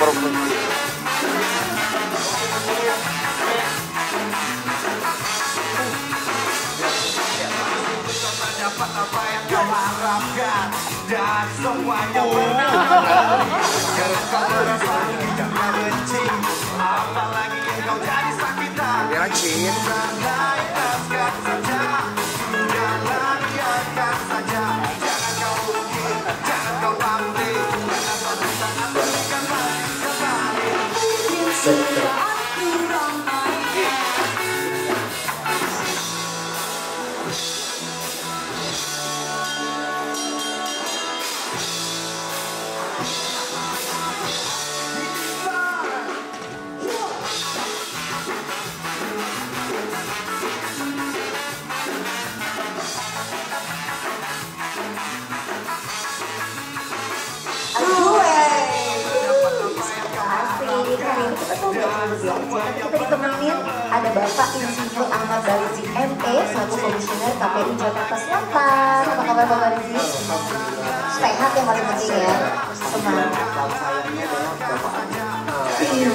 provinsi. Dapat apa yang kau harapkan dan semuanya benar. Karena kau merasa tidak benci, apalagi yang kau jadi sakitan. Naikkan saja, jangan biarkan saja. Jangan kau mungkin, jangan kau pamit. Karena suatu saat akan balik kembali. Kita ditemenin ada Bapak Insinyur Ahmad dari GMA, selaku komisioner KPU Jakarta Selatan. Apa kabar Bapak Rizky? Sehat yang paling penting ya. Semangat. Iya. Lihat video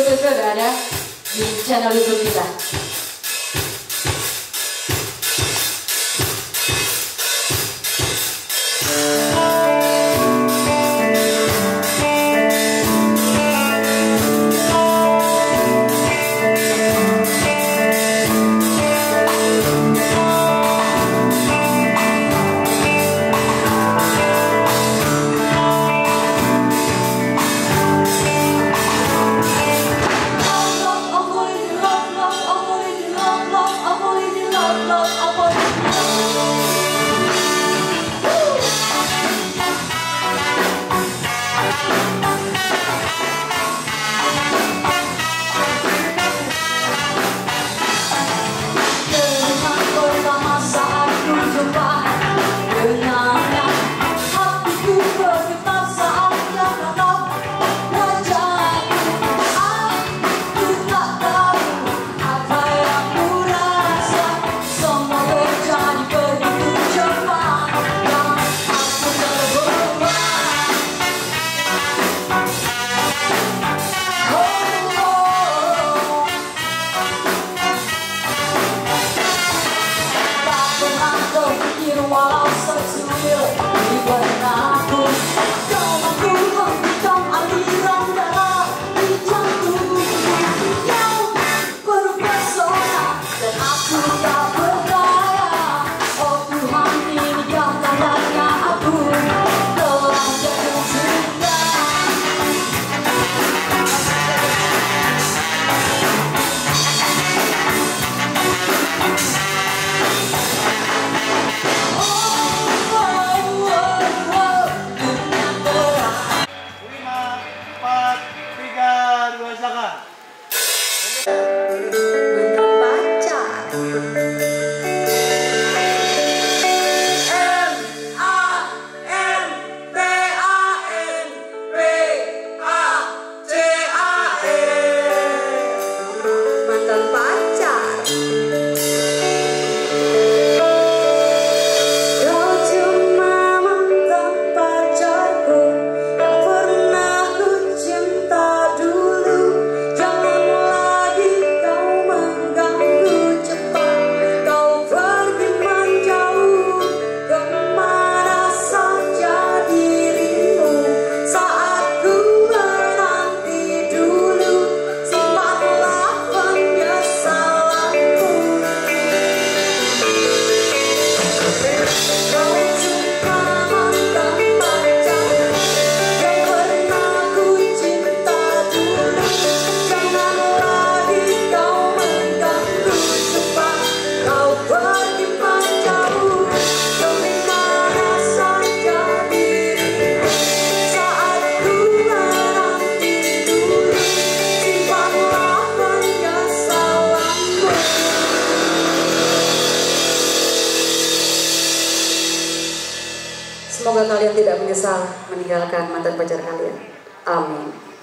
video berada di channel YouTube kita. Oh, menyesal meninggalkan mantan pacar kalian. Amin.